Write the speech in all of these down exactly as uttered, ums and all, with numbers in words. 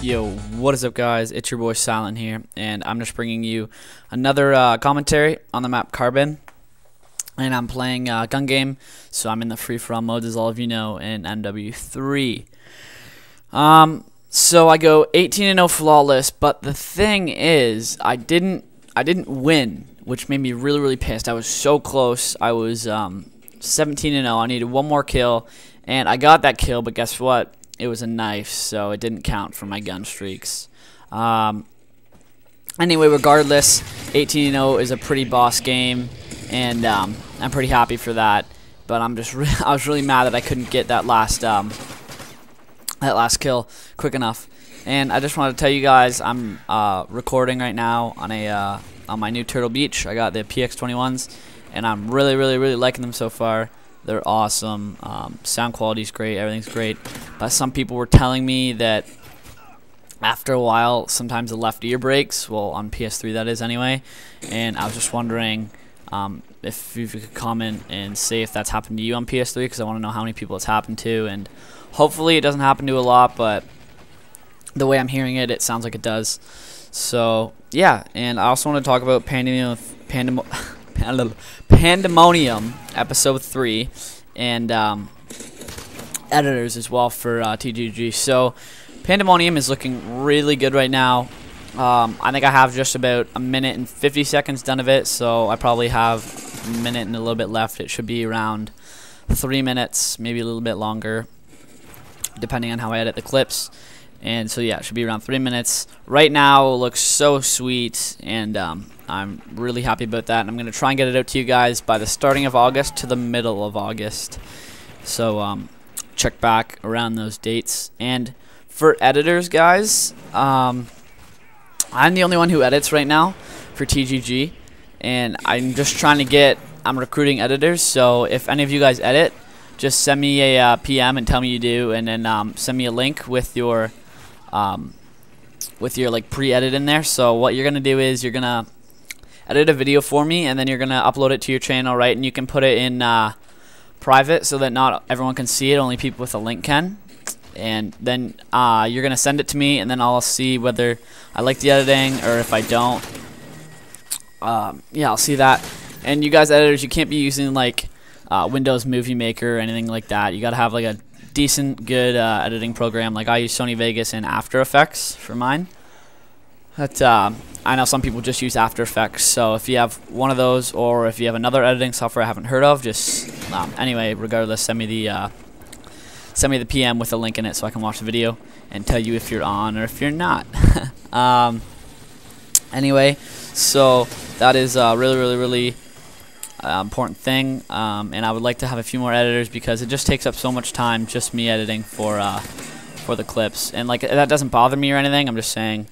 Yo, what is up guys, it's your boy Silent here, and I'm just bringing you another uh, commentary on the map Carbon. And I'm playing uh, gun game, so I'm in the free-for-all mode, as all of you know, in M W three. Um, so I go eighteen and oh flawless, but the thing is, I didn't, I didn't win, which made me really, really pissed. I was so close. I was um, seventeen and oh, I needed one more kill, and I got that kill, but guess what? It was a knife, so it didn't count for my gun streaks. Um, anyway, regardless, eighteen and oh is a pretty boss game, and um, I'm pretty happy for that. But I'm just, re I was really mad that I couldn't get that last, um, that last kill quick enough. And I just wanted to tell you guys, I'm uh, recording right now on a uh, on my new Turtle Beach. I got the P X twenty-ones, and I'm really, really, really liking them so far. They're awesome. Um, sound quality's great. Everything's great. But some people were telling me that after a while, sometimes the left ear breaks. Well, on P S three that is anyway. And I was just wondering um, if you could comment and say if that's happened to you on P S three, because I want to know how many people it's happened to. And hopefully it doesn't happen to a lot, but the way I'm hearing it, it sounds like it does. So, yeah. And I also want to talk about Pandemonium. Pandemonium. Pandemonium episode three and um, editors as well for uh, T G G. So Pandemonium is looking really good right now. um, I think I have just about a minute and fifty seconds done of it, so I probably have a minute and a little bit left. It should be around three minutes, maybe a little bit longer, depending on how I edit the clips. And so yeah, it should be around three minutes right now. It looks so sweet, and um, I'm really happy about that. And I'm gonna try and get it out to you guys by the starting of August to the middle of August. So um, check back around those dates. And for editors, guys, um, I'm the only one who edits right now for T G G, and I'm just trying to get. I'm recruiting editors, so if any of you guys edit, just send me a uh, P M and tell me you do, and then um, send me a link with your. Um, with your like pre-edit in there. So what you're gonna do is you're gonna edit a video for me, and then you're gonna upload it to your channel, right? And you can put it in uh, private so that not everyone can see it, only people with a link can. And then uh, you're gonna send it to me, and then I'll see whether I like the editing or if I don't. Um, yeah, I'll see that. And you guys editors, you can't be using like uh, Windows Movie Maker or anything like that. You gotta have like a decent, good uh, editing program. Like I use Sony Vegas and After Effects for mine. But uh, I know some people just use After Effects. So if you have one of those, or if you have another editing software I haven't heard of, just um, anyway. Regardless, send me the uh, send me the P M with a link in it so I can watch the video and tell you if you're on or if you're not. um, anyway, so that is uh, really, really, really. Uh, important thing, um, and I would like to have a few more editors because it just takes up so much time, just me editing for uh, for the clips. And like that doesn't bother me or anything. I'm just saying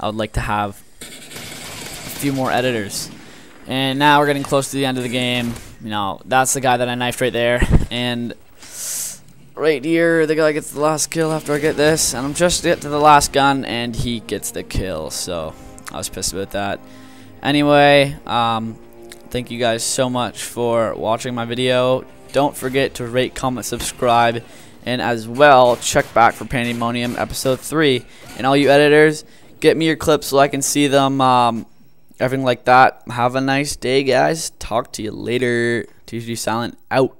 I would like to have a few more editors. And now we're getting close to the end of the game. You know, that's the guy that I knifed right there, and right here the guy gets the last kill after I get this, and I'm just get to the last gun and he gets the kill. So I was pissed about that. Anyway, um, thank you guys so much for watching my video. Don't forget to rate, comment, subscribe, and as well check back for Pandemonium episode three. And all you editors, get me your clips so I can see them, um, everything like that. Have a nice day, guys. Talk to you later. T G G Silent out.